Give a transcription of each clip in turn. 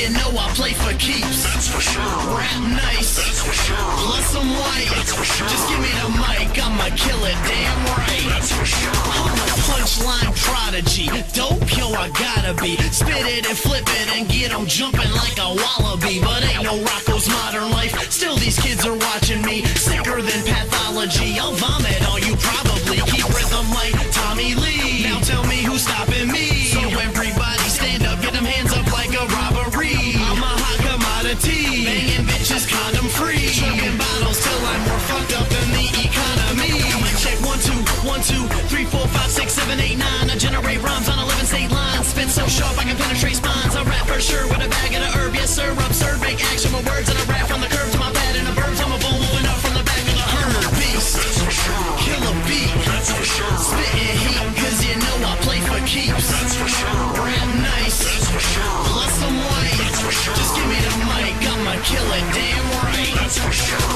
You know I play for keeps. That's for sure. Rap nice. That's for sure. Plus I'm white. That's for sure. Just give me the mic, I'ma kill it, damn right. That's for sure. I'm a punchline prodigy. Dope, yo, I gotta be. Spit it and flip it and get 'em jumping like a wallaby. But ain't no Rocco's Modern Life. Still these kids are watching me. Sicker than pathology. I'll vomit on you probably. Keep rhythm like Tommy Lee. Now tell me who's stopping me. So everybody stand up, get them hands up like a robbery. I'm a hot commodity, banging bitches condom free, chugging bottles till I'm more fucked up than the economy. Mic check 1, 2, 1, 2, 3, 4, 5, 6, 7, 8, 9. I generate rhymes on 11 state lines. Spit so sharp I can penetrate spines. I rap for sure with a bag and a herb. Yes sir, absurd, make action with words and a rap from the curb to my bed and a bird. I'm a bull moving up from the back of the herd. Beast, that's for sure. Kill a beat, that's for sure. Spitting heat, 'cause you know I play for keeps. That's for sure. Rap nice. That's for sure. Plus I'm white. That's for sure. Just give me the mic, I'ma kill it, damn right. That's for sure.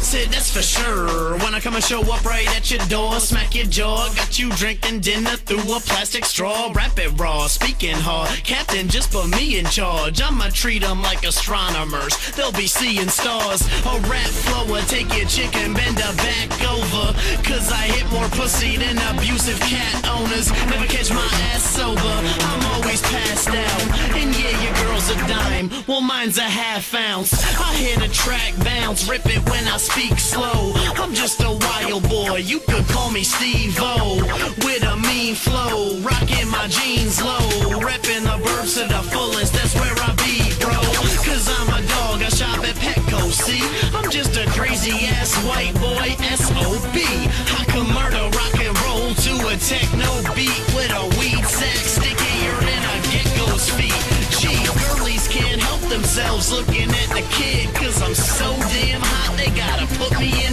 Said that's for sure. When I come and show up right at your door, smack your jaw, got you drinking dinner through a plastic straw. Rap it raw, speaking hard. Captain, just put me in charge. I'ma treat 'em like astronomers. They'll be seeing stars. A rap flower, take your chicken bender back over. 'Cause I hit more pussy than abusive cat owners. Never catch my ass sober. I'm always passed out. And yeah, your girl's a dime. Well, mine's a half ounce. I hit a track bounce, rip it when I speak slow. I'm just a wild boy. You could call me Steve O. With a mean flow, rocking my jeans low, repping the burbs to the fullest. That's where I be, bro. 'Cause I'm a dog. I shop at Petco. See, I'm just a crazy ass white boy. SOB. I can murder rock and roll to a techno beat with a weed sack stickier than a gecko's feet. Gee, girlies can't help themselves looking at the kid, 'cause I'm so damn hot they gotta put me in.